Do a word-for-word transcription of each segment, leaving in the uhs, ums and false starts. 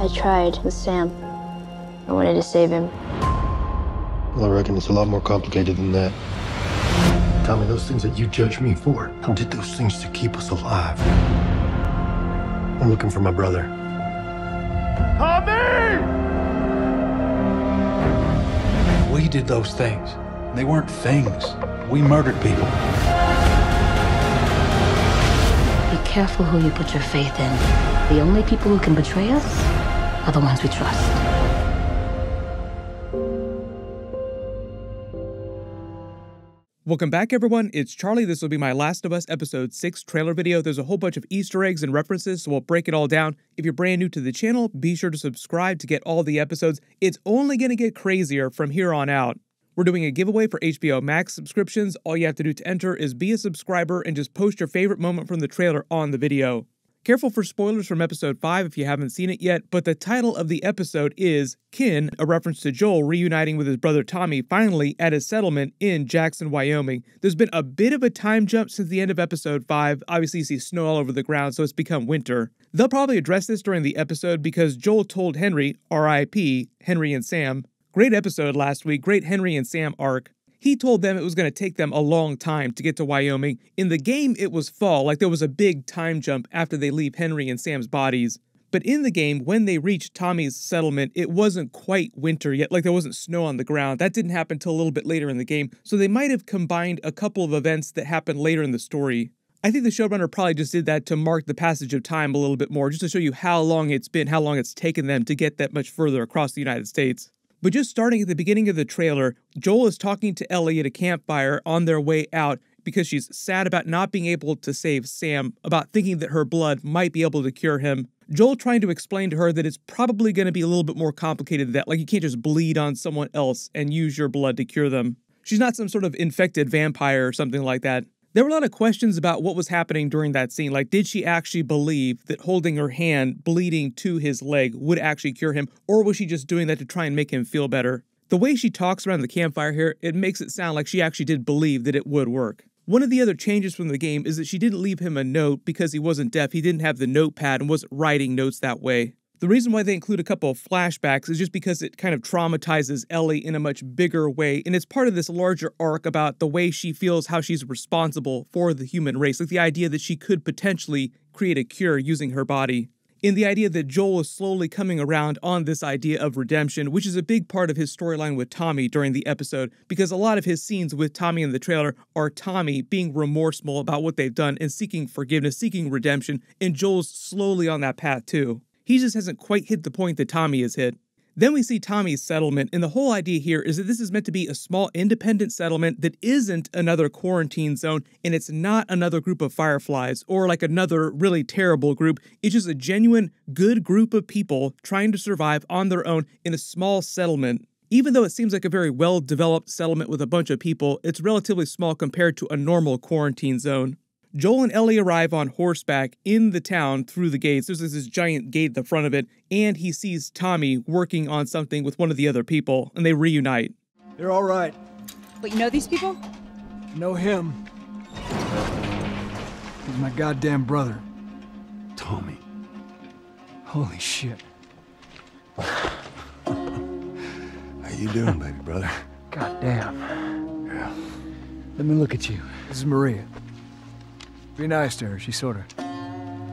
I tried with Sam. I wanted to save him. Well, I reckon it's a lot more complicated than that. Tommy, those things that you judge me for, I did those things to keep us alive. I'm looking for my brother. Tommy! We did those things. They weren't things. We murdered people. Be careful who you put your faith in. The only people who can betray us are the ones we trust. Welcome back, everyone. It's Charlie. This will be my Last of Us Episode six trailer video. There's a whole bunch of Easter eggs and references, so we'll break it all down. If you're brand new to the channel, be sure to subscribe to get all the episodes. It's only going to get crazier from here on out. We're doing a giveaway for H B O Max subscriptions. All you have to do to enter is be a subscriber and just post your favorite moment from the trailer on the video. Careful for spoilers from Episode five if you haven't seen it yet, but the title of the episode is Kin, a reference to Joel reuniting with his brother Tommy finally at his settlement in Jackson, Wyoming. There's been a bit of a time jump since the end of Episode five. Obviously, you see snow all over the ground, so it's become winter. They'll probably address this during the episode because Joel told Henry, R I P, Henry and Sam, great episode last week, great Henry and Sam arc. He told them it was going to take them a long time to get to Wyoming. In the game, it was fall, like there was a big time jump after they leave Henry and Sam's bodies. But in the game, when they reached Tommy's settlement, it wasn't quite winter yet, like there wasn't snow on the ground. That didn't happen until a little bit later in the game, so they might have combined a couple of events that happened later in the story. I think the showrunner probably just did that to mark the passage of time a little bit more, just to show you how long it's been, how long it's taken them to get that much further across the United States. But just starting at the beginning of the trailer, Joel is talking to Ellie at a campfire on their way out because she's sad about not being able to save Sam, about thinking that her blood might be able to cure him. Joel trying to explain to her that it's probably going to be a little bit more complicated than that, like you can't just bleed on someone else and use your blood to cure them. She's not some sort of infected vampire or something like that. There were a lot of questions about what was happening during that scene, like did she actually believe that holding her hand bleeding to his leg would actually cure him, or was she just doing that to try and make him feel better? The way she talks around the campfire here, it makes it sound like she actually did believe that it would work. One of the other changes from the game is that she didn't leave him a note because he wasn't deaf, he didn't have the notepad and wasn't writing notes that way. The reason why they include a couple of flashbacks is just because it kind of traumatizes Ellie in a much bigger way, and it's part of this larger arc about the way she feels how she's responsible for the human race, like the idea that she could potentially create a cure using her body. And the idea that Joel is slowly coming around on this idea of redemption, which is a big part of his storyline with Tommy during the episode, because a lot of his scenes with Tommy in the trailer are Tommy being remorseful about what they've done and seeking forgiveness, seeking redemption, and Joel's slowly on that path too. He just hasn't quite hit the point that Tommy has hit. Then we see Tommy's settlement, and the whole idea here is that this is meant to be a small independent settlement that isn't another quarantine zone, and it's not another group of Fireflies, or like another really terrible group. It's just a genuine, good group of people trying to survive on their own in a small settlement. Even though it seems like a very well-developed settlement with a bunch of people, it's relatively small compared to a normal quarantine zone. Joel and Ellie arrive on horseback in the town through the gates. There's this giant gate at the front of it, and he sees Tommy working on something with one of the other people, and they reunite. They're all right. But you know these people? Know him. He's my goddamn brother. Tommy. Holy shit. How you doing, baby brother? Goddamn. Yeah. Let me look at you. This is Maria. Be nice to her. She sort of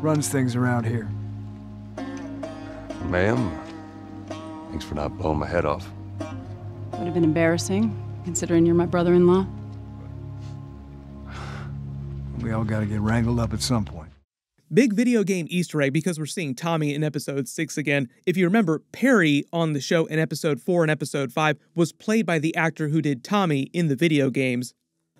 runs things around here. Ma'am, thanks for not blowing my head off. Would have been embarrassing, considering you're my brother-in-law. We all got to get wrangled up at some point. Big video game Easter egg because we're seeing Tommy in episode six again. If you remember, Perry on the show in episode four and episode five was played by the actor who did Tommy in the video games.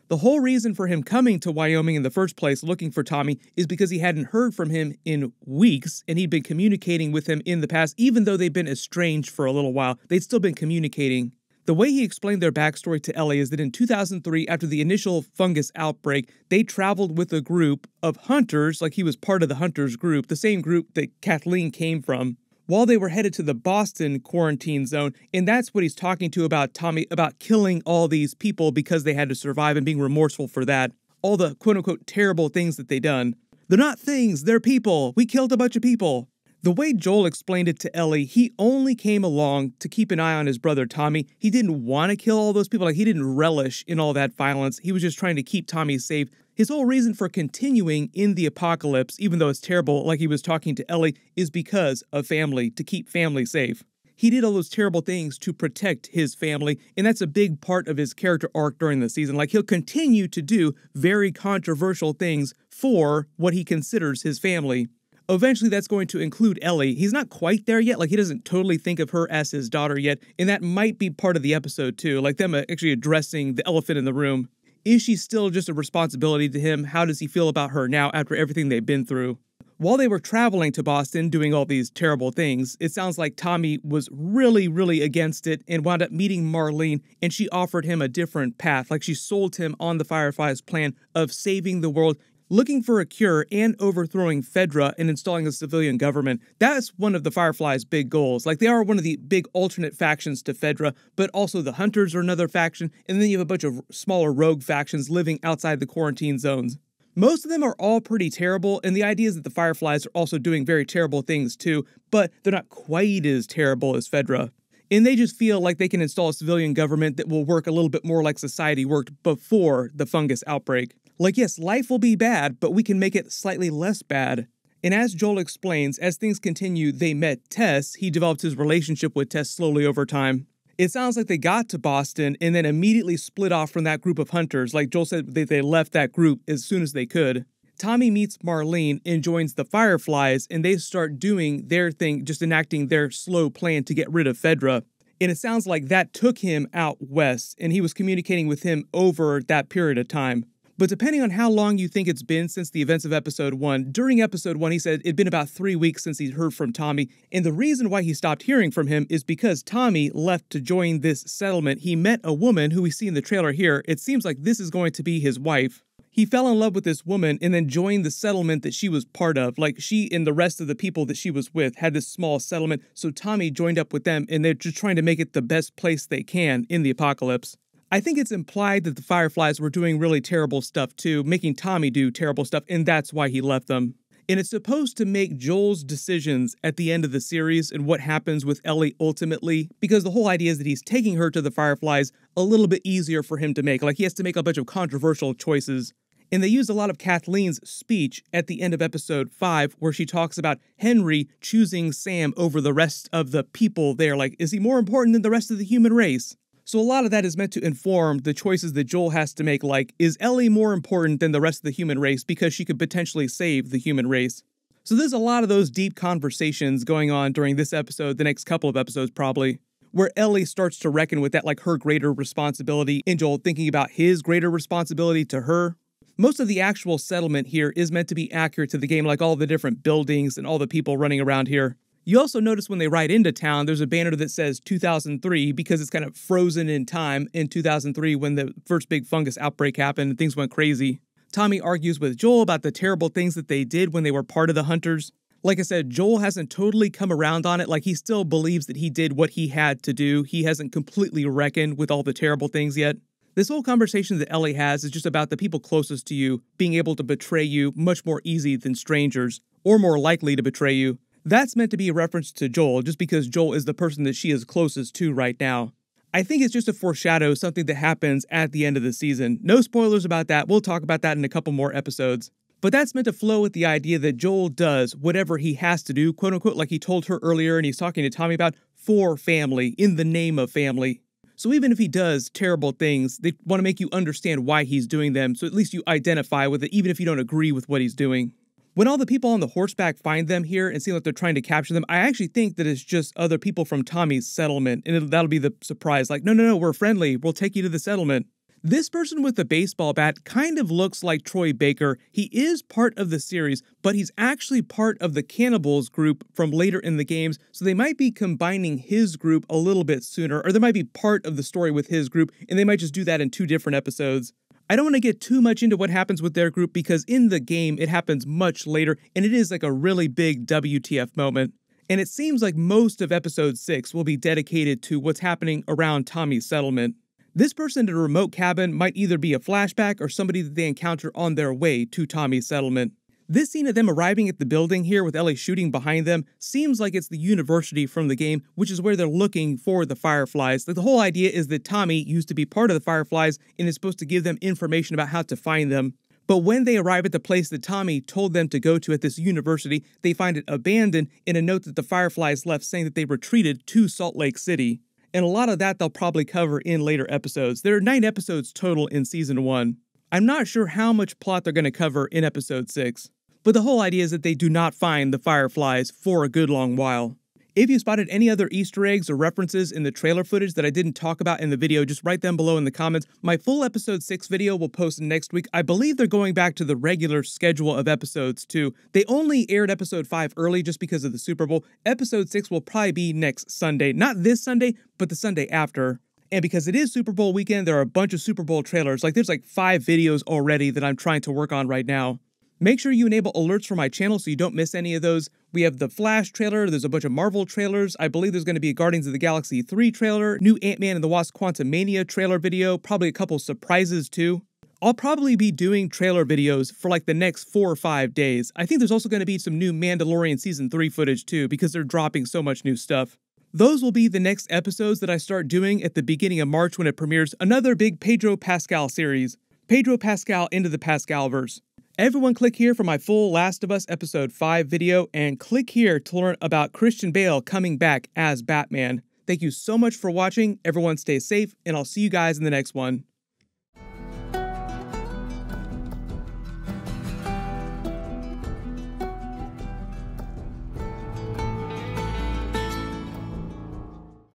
The whole reason for him coming to Wyoming in the first place looking for Tommy is because he hadn't heard from him in weeks, and he'd been communicating with him in the past. Even though they'd been estranged for a little while, they'd still been communicating. The way he explained their backstory to Ellie is that in two thousand three, after the initial fungus outbreak, they traveled with a group of hunters, like he was part of the hunters group, the same group that Kathleen came from, while they were headed to the Boston quarantine zone, and that's what he's talking to about Tommy, about killing all these people because they had to survive and being remorseful for that. All the quote-unquote terrible things that they done. They're not things, they're people. We killed a bunch of people. The way Joel explained it to Ellie, he only came along to keep an eye on his brother Tommy. He didn't want to kill all those people. Like, he didn't relish in all that violence. He was just trying to keep Tommy safe. His whole reason for continuing in the apocalypse, even though it's terrible, like he was talking to Ellie, is because of family, to keep family safe. He did all those terrible things to protect his family, and that's a big part of his character arc during the season. Like, he'll continue to do very controversial things for what he considers his family. Eventually, that's going to include Ellie. He's not quite there yet. Like, he doesn't totally think of her as his daughter yet. And that might be part of the episode, too. Like, them actually addressing the elephant in the room. Is she still just a responsibility to him? How does he feel about her now after everything they've been through? While they were traveling to Boston doing all these terrible things, it sounds like Tommy was really, really against it and wound up meeting Marlene, and she offered him a different path. Like, she sold him on the Fireflies' plan of saving the world, looking for a cure and overthrowing Fedra and installing a civilian government. That's one of the Fireflies' big goals. Like, they are one of the big alternate factions to Fedra, but also the Hunters are another faction, and then you have a bunch of smaller rogue factions living outside the quarantine zones. Most of them are all pretty terrible, and the idea is that the Fireflies are also doing very terrible things too, but they're not quite as terrible as Fedra. And they just feel like they can install a civilian government that will work a little bit more like society worked before the fungus outbreak. Like, yes, life will be bad, but we can make it slightly less bad. And as Joel explains, as things continue, they met Tess. He developed his relationship with Tess slowly over time. It sounds like they got to Boston and then immediately split off from that group of hunters. Like Joel said, that they left that group as soon as they could. Tommy meets Marlene and joins the Fireflies, and they start doing their thing, just enacting their slow plan to get rid of Fedra. And it sounds like that took him out west, and he was communicating with him over that period of time. But depending on how long you think it's been since the events of episode one, during episode one he said it'd been about three weeks since he'd heard from Tommy, and the reason why he stopped hearing from him is because Tommy left to join this settlement. He met a woman who we see in the trailer here. It seems like this is going to be his wife. He fell in love with this woman and then joined the settlement that she was part of. Like, she and the rest of the people that she was with had this small settlement, so Tommy joined up with them, and they're just trying to make it the best place they can in the apocalypse. I think it's implied that the Fireflies were doing really terrible stuff too, making Tommy do terrible stuff, and that's why he left them. And it's supposed to make Joel's decisions at the end of the series and what happens with Ellie ultimately, because the whole idea is that he's taking her to the Fireflies a little bit easier for him to make. Like, he has to make a bunch of controversial choices. And they used a lot of Kathleen's speech at the end of episode five, where she talks about Henry choosing Sam over the rest of the people there. Like, is he more important than the rest of the human race? So a lot of that is meant to inform the choices that Joel has to make, like, is Ellie more important than the rest of the human race because she could potentially save the human race? So there's a lot of those deep conversations going on during this episode, the next couple of episodes probably, where Ellie starts to reckon with that, like, her greater responsibility, and Joel thinking about his greater responsibility to her. Most of the actual settlement here is meant to be accurate to the game, like all the different buildings and all the people running around here. You also notice when they ride into town, there's a banner that says two thousand three because it's kind of frozen in time in two thousand three when the first big fungus outbreak happened and things went crazy. Tommy argues with Joel about the terrible things that they did when they were part of the Hunters. Like I said, Joel hasn't totally come around on it. Like, he still believes that he did what he had to do. He hasn't completely reckoned with all the terrible things yet. This whole conversation that Ellie has is just about the people closest to you being able to betray you much more easy than strangers, or more likely to betray you. That's meant to be a reference to Joel, just because Joel is the person that she is closest to right now. I think it's just a foreshadow, something that happens at the end of the season. No spoilers about that. We'll talk about that in a couple more episodes. But that's meant to flow with the idea that Joel does whatever he has to do, quote unquote, like he told her earlier and he's talking to Tommy about, for family, in the name of family. So even if he does terrible things, they want to make you understand why he's doing them, so at least you identify with it, even if you don't agree with what he's doing. When all the people on the horseback find them here and seem like they're trying to capture them, I actually think that it's just other people from Tommy's settlement, and it'll, that'll be the surprise. Like, no, no, no, we're friendly. We'll take you to the settlement. This person with the baseball bat kind of looks like Troy Baker. He is part of the series, but he's actually part of the Cannibals group from later in the games, so they might be combining his group a little bit sooner, or they might be part of the story with his group, and they might just do that in two different episodes. I don't want to get too much into what happens with their group because in the game it happens much later and it is like a really big W T F moment. And it seems like most of episode six will be dedicated to what's happening around Tommy's settlement. This person in a remote cabin might either be a flashback or somebody that they encounter on their way to Tommy's settlement. This scene of them arriving at the building here with Ellie shooting behind them seems like it's the university from the game, which is where they're looking for the Fireflies. Like, the whole idea is that Tommy used to be part of the Fireflies and is supposed to give them information about how to find them. But when they arrive at the place that Tommy told them to go to at this university, they find it abandoned in a note that the Fireflies left saying that they retreated to Salt Lake City. And a lot of that they'll probably cover in later episodes. There are nine episodes total in season one. I'm not sure how much plot they're going to cover in episode six. But the whole idea is that they do not find the Fireflies for a good long while. If you spotted any other Easter eggs or references in the trailer footage that I didn't talk about in the video, just write them below in the comments. My full episode six video will post next week. I believe they're going back to the regular schedule of episodes too. They only aired episode five early just because of the Super Bowl. Episode six will probably be next Sunday. Not this Sunday, but the Sunday after. And because it is Super Bowl weekend, there are a bunch of Super Bowl trailers. Like, there's like five videos already that I'm trying to work on right now. Make sure you enable alerts for my channel so you don't miss any of those. We have the Flash trailer, there's a bunch of Marvel trailers, I believe there's going to be a Guardians of the Galaxy three trailer, new Ant-Man and the Wasp Quantumania trailer video, probably a couple surprises too. I'll probably be doing trailer videos for like the next four or five days. I think there's also going to be some new Mandalorian Season three footage too, because they're dropping so much new stuff. Those will be the next episodes that I start doing at the beginning of March when it premieres another big Pedro Pascal series. Pedro Pascal into the Pascalverse. Everyone click here for my full Last of Us Episode five video, and click here to learn about Christian Bale coming back as Batman. Thank you so much for watching, everyone stay safe, and I'll see you guys in the next one.